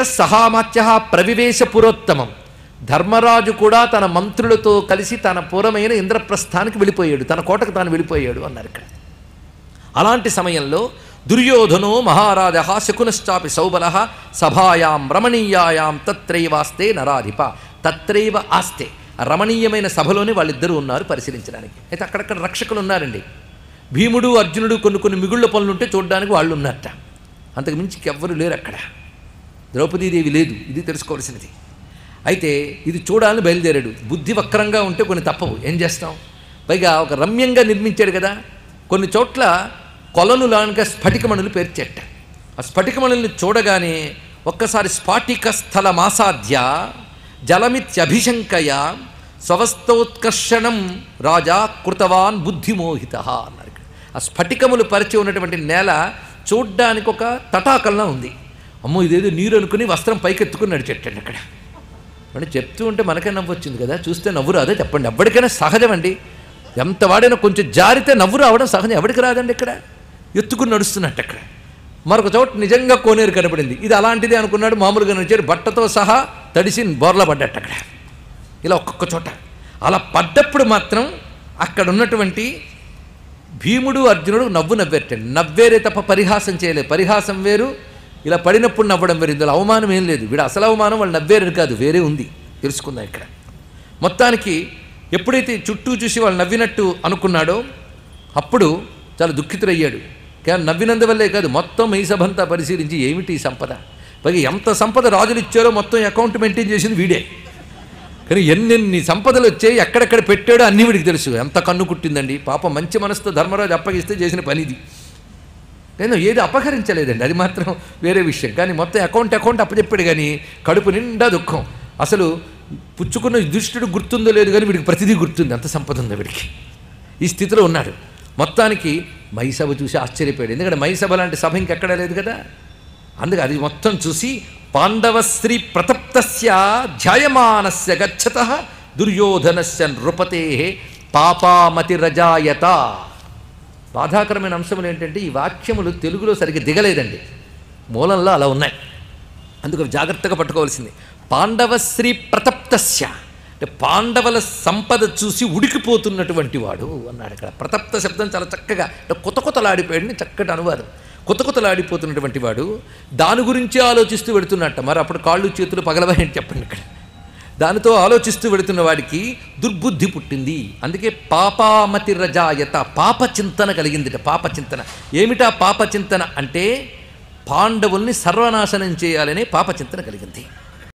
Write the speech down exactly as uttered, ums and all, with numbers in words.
అక్షర సహామత్య ప్రవివేశ పురోత్తమం. ధర్మరాజు కూడా తన మంత్రులతో కలిసి తన పురమైన ఇంద్రప్రస్థానికి వెళ్ళిపోయాడు, తన కోటకు తాను వెళ్ళిపోయాడు అన్నారు ఇక్కడ. అలాంటి సమయంలో దుర్యోధనో మహారాజ శకునశ్చాపి సౌబల సభాయాం రమణీయాయాం తత్రైవాస్తే నరాధిప. తత్రైవ ఆస్తే రమణీయమైన సభలోనే వాళ్ళిద్దరూ ఉన్నారు పరిశీలించడానికి. అయితే అక్కడక్కడ రక్షకులు ఉన్నారండి, భీముడు అర్జునుడు. కొన్ని కొన్ని మిగుళ్ళ పనులుంటే చూడడానికి వాళ్ళు ఉన్నట్ట, అంతకు మించి ఎవ్వరూ లేరు అక్కడ. ద్రౌపదీదేవి లేదు, ఇది తెలుసుకోవాల్సినది. అయితే ఇది చూడాలని బయలుదేరాడు. బుద్ధి వక్రంగా ఉంటే కొన్ని తప్పవు, ఏం చేస్తాం. పైగా ఒక రమ్యంగా నిర్మించాడు కదా, కొన్ని చోట్ల కొలను లాగా స్ఫటికమణులు పేర్చేట. ఆ స్ఫటికమణుల్ని చూడగానే ఒక్కసారి స్ఫాటిక స్థల మాసాధ్య జలమిత్యభిశంకయ స్వవస్తోత్కర్షణం రాజా కృతవాన్ బుద్ధిమోహిత అన్నారు. ఆ స్ఫటికములు పరిచి ఉన్నటువంటి నేల చూడ్డానికి ఒక తటాకల్లా ఉంది. అమ్మో ఇదేదో నీరు అనుకుని వస్త్రం పైకెత్తుకుని నడిచేటండి అక్కడ. అంటే చెప్తూ ఉంటే మనకే నవ్వు వచ్చింది కదా, చూస్తే నవ్వు రాదే చెప్పండి. ఎవరికైనా సహజం అండి, ఎంత వాడైనా కొంచెం జారితే నవ్వు రావడం సహజం, ఎవరికి రాదండి. ఇక్కడ ఎత్తుకుని నడుస్తున్నట్టు అక్కడ. మరొక చోట నిజంగా కోనేరు కనపడింది, ఇది అలాంటిది అనుకున్నాడు. మామూలుగా నడిచాడు, బట్టతో సహా తడిసి బోర్లా పడ్డట్టు అక్కడ. ఇలా ఒక్కొక్క చోట అలా పడ్డప్పుడు మాత్రం అక్కడ ఉన్నటువంటి భీముడు అర్జునుడు నవ్వు నవ్వేటండి. నవ్వేరే తప్ప పరిహాసం చేయలేదు, పరిహాసం వేరు, ఇలా పడినప్పుడు నవ్వడం వేరు. ఇందులో అవమానం ఏం లేదు, వీడు అసలు అవమానం వాళ్ళు నవ్వేరని కాదు, వేరే ఉంది, తెలుసుకుందాం ఇక్కడ. మొత్తానికి ఎప్పుడైతే చుట్టూ చూసి వాళ్ళు నవ్వినట్టు అనుకున్నాడో అప్పుడు చాలా దుఃఖితుడయ్యాడు. కానీ నవ్వినందువల్లే కాదు, మొత్తం ఈ సభంతా పరిశీలించి ఏమిటి ఈ సంపద, పైగా ఎంత సంపద రాజులు ఇచ్చారో మొత్తం అకౌంట్ మెయింటైన్ చేసింది వీడే. కానీ ఎన్నెన్ని సంపదలు వచ్చాయి, ఎక్కడెక్కడ పెట్టాడో అన్నీ వీడికి తెలుసు. ఎంత కన్ను కుట్టిందండి పాపం, మంచి మనసుతో ధర్మరాజు అప్పగిస్తే చేసిన పని ఇది. నేను ఏది అపహరించలేదండి, అది మాత్రం వేరే విషయం. కానీ మొత్తం అకౌంట్ అకౌంట్ అప్పచెప్పాడు. కానీ కడుపు నిండా దుఃఖం, అసలు పుచ్చుకున్న దుష్టుడు గుర్తుందో లేదు కానీ వీడికి ప్రతిదీ గుర్తుంది, అంత సంపద ఉంది వీడికి. ఈ స్థితిలో ఉన్నాడు. మొత్తానికి మైసభ చూసి ఆశ్చర్యపోయాడు, ఎందుకంటే మైసభ లాంటి సభ ఇంకెక్కడా లేదు కదా. అందుకే అది మొత్తం చూసి పాండవశ్రీ ప్రతప్తస్య ధ్యాయమానస్య గచ్చత దుర్యోధనస్య నృపతే పాపామతిరజాయత. బాధాకరమైన అంశములు ఏంటంటే ఈ వాక్యములు తెలుగులో సరిగ్గా దిగలేదండి, మూలంలో అలా ఉన్నాయి, అందుకు జాగ్రత్తగా పట్టుకోవాల్సింది. పాండవశ్రీ ప్రతప్తస్య అంటే పాండవుల సంపద చూసి ఉడికిపోతున్నటువంటి వాడు అన్నాడు ఇక్కడ. ప్రతప్త శబ్దం చాలా చక్కగా అంటే కొత్త కొత్తలాడిపోయాడని చక్కటి అనువాదం. కొత్త కొత్తలాడిపోతున్నటువంటి వాడు దాని గురించి ఆలోచిస్తూ పెడుతున్నట్ట. మరి అప్పుడు కాళ్ళు చేతులు పగలవాయని చెప్పండి ఇక్కడ. దానితో ఆలోచిస్తూ వెళుతున్న వాడికి దుర్బుద్ధి పుట్టింది, అందుకే పాపామతి రజాయత పాప చింతన కలిగిందిట. పాప చింతన ఏమిటా పాప చింతన అంటే పాండవుల్ని సర్వనాశనం చేయాలనే పాప చింతన కలిగింది.